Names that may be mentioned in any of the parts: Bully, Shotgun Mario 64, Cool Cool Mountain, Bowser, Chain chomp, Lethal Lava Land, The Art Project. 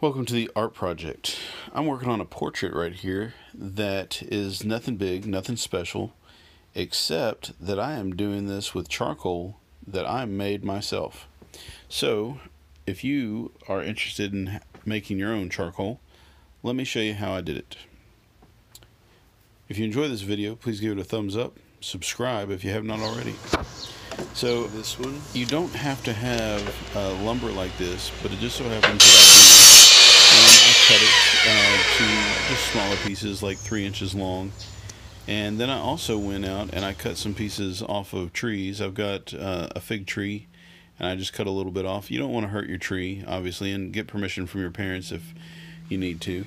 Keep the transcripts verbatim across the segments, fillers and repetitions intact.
Welcome to the Art Project. I'm working on a portrait right here that is nothing big, nothing special, except that I am doing this with charcoal that I made myself. So if you are interested in making your own charcoal, let me show you how I did it. If you enjoy this video, please give it a thumbs up, subscribe if you have not already. So this one, you don't have to have uh, lumber like this, but it just so happens that I do. Cut it uh, to just smaller pieces, like three inches long. And then I also went out and I cut some pieces off of trees. I've got uh, a fig tree, and I just cut a little bit off. You don't want to hurt your tree, obviously, and get permission from your parents if you need to.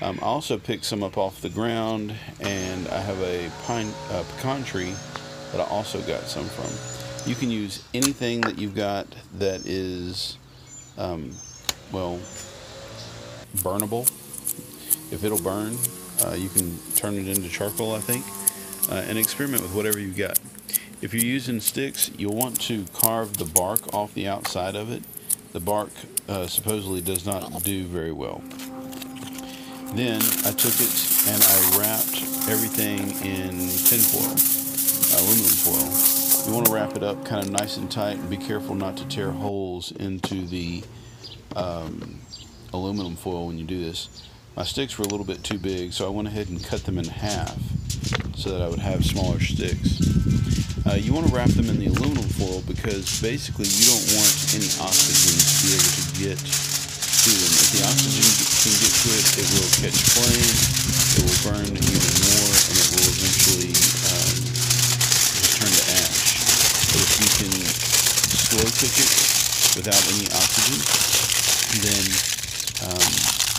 Um, I also picked some up off the ground, and I have a pine, uh, pecan tree that I also got some from. You can use anything that you've got that is, um, well, burnable. If it'll burn, uh, you can turn it into charcoal, I think, uh, and experiment with whatever you've got. If you're using sticks, you'll want to carve the bark off the outside of it. The bark uh, supposedly does not do very well. Then I took it and I wrapped everything in tin foil, aluminum foil. You want to wrap it up kind of nice and tight, and be careful not to tear holes into the um, aluminum foil when you do this. My sticks were a little bit too big, so I went ahead and cut them in half so that I would have smaller sticks. Uh, you want to wrap them in the aluminum foil because basically you don't want any oxygen to be able to get to them. If the oxygen can get to it, it will catch flame, it will burn even more, and it will eventually um, just turn to ash. But if you can slow cook it without any oxygen, then Um,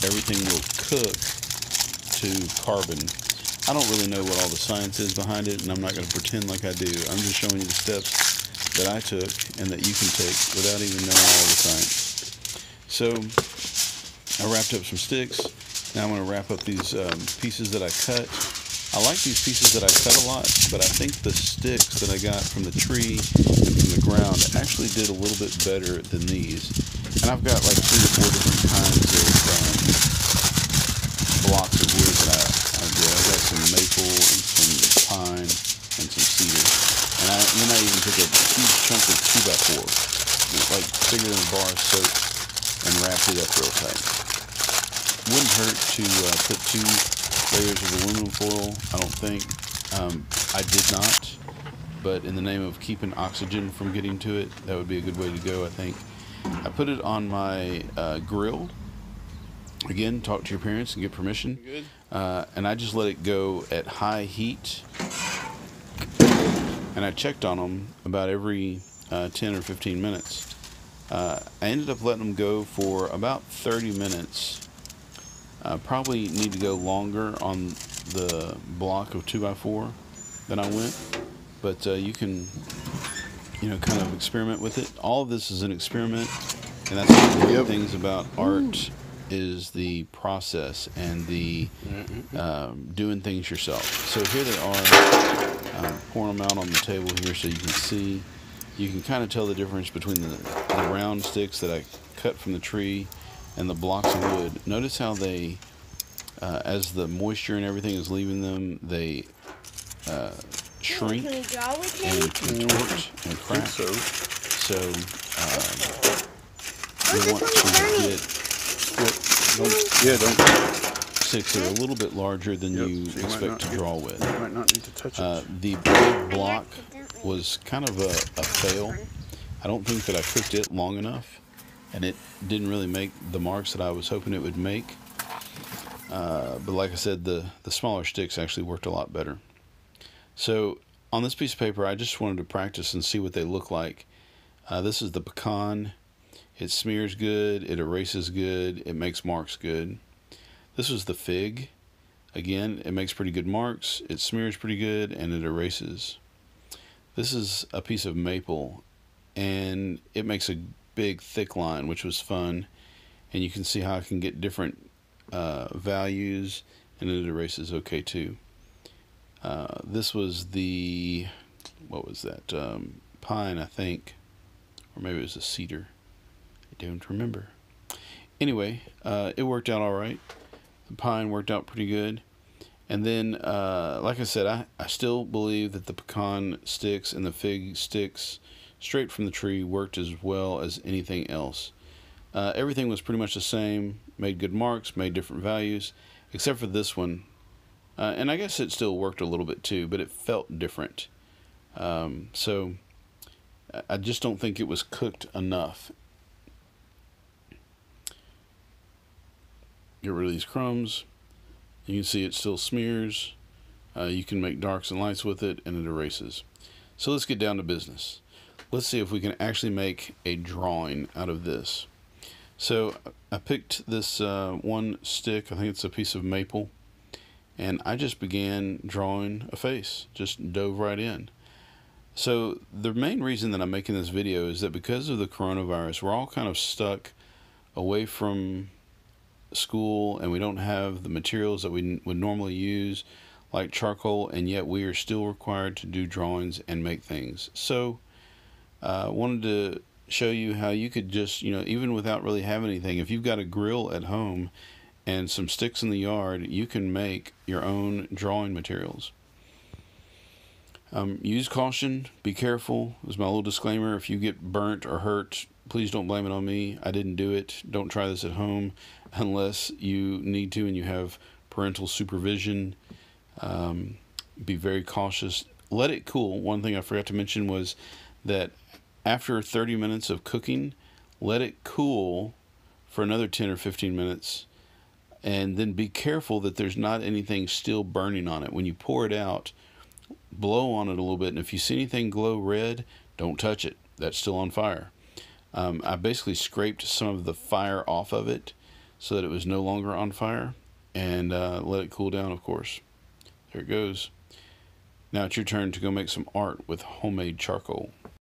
everything will cook to carbon. I don't really know what all the science is behind it, and I'm not going to pretend like I do. I'm just showing you the steps that I took and that you can take without even knowing all the science. So I wrapped up some sticks. Now I'm going to wrap up these um, pieces that I cut. I like these pieces that I cut a lot, but I think the sticks that I got from the tree and from the ground actually did a little bit better than these. And I've got like three or four different kinds of um, blocks of wood that I, I've got. I've got some maple and some pine and some cedar. And I, then I even took a huge chunk of two by four, like bigger than a bar of soap, and wrapped it up real tight. Wouldn't hurt to uh, put two layers of aluminum foil, I don't think. Um, I did not, but in the name of keeping oxygen from getting to it, that would be a good way to go, I think. I put it on my uh, grill. Again, talk to your parents and get permission. Uh, and I just let it go at high heat. And I checked on them about every uh, ten or fifteen minutes. Uh, I ended up letting them go for about thirty minutes. Uh, probably need to go longer on the block of two by four than I went. But uh, you can... you know, kind of experiment with it. All of this is an experiment, and that's one of the good things about art is the process and the um, doing things yourself. So here they are. I'm pouring them out on the table here so you can see. You can kind of tell the difference between the, the round sticks that I cut from the tree and the blocks of wood. Notice how they, uh, as the moisture and everything is leaving them, they... Uh, shrink and contort and crack. So, so um, you want to get well, don't, yeah, don't. sticks that are a little bit larger than yep. you so expect you to get, draw with. You might not need to touch uh, it. The big block was kind of a, a fail. I don't think that I cooked it long enough, and it didn't really make the marks that I was hoping it would make. Uh, but like I said, the, the smaller sticks actually worked a lot better. So on this piece of paper, I just wanted to practice and see what they look like. Uh, this is the pecan. It smears good, it erases good, it makes marks good. This is the fig. Again, it makes pretty good marks, it smears pretty good, and it erases. This is a piece of maple, and it makes a big thick line, which was fun. And you can see how I can get different uh, values, and it erases okay too. Uh, this was the, what was that, um, pine, I think, or maybe it was a cedar. I don't remember. Anyway, uh, it worked out all right. The pine worked out pretty good. And then, uh, like I said, I, I still believe that the pecan sticks and the fig sticks straight from the tree worked as well as anything else. Uh, everything was pretty much the same, made good marks, made different values, except for this one. Uh, and I guess it still worked a little bit too, but it felt different. Um, so I just don't think it was cooked enough. Get rid of these crumbs. You can see it still smears. Uh, you can make darks and lights with it, and it erases. So let's get down to business. Let's see if we can actually make a drawing out of this. So I picked this uh, one stick. I think it's a piece of maple. And I just began drawing a face. Just dove right in. So the main reason that I'm making this video is that because of the coronavirus, we're all kind of stuck away from school, and we don't have the materials that we would normally use, like charcoal, and yet we are still required to do drawings and make things. So I uh, wanted to show you how you could just, you know, even without really having anything, if you've got a grill at home and some sticks in the yard, you can make your own drawing materials. Um, use caution, be careful. This is my little disclaimer. If you get burnt or hurt, please don't blame it on me. I didn't do it. Don't try this at home unless you need to and you have parental supervision. Um, be very cautious. Let it cool. One thing I forgot to mention was that after thirty minutes of cooking, let it cool for another ten or fifteen minutes, and then be careful that there's not anything still burning on it. When you pour it out, blow on it a little bit, and if you see anything glow red, don't touch it. That's still on fire. Um, I basically scraped some of the fire off of it so that it was no longer on fire, and uh, let it cool down, of course. There it goes. Now it's your turn to go make some art with homemade charcoal.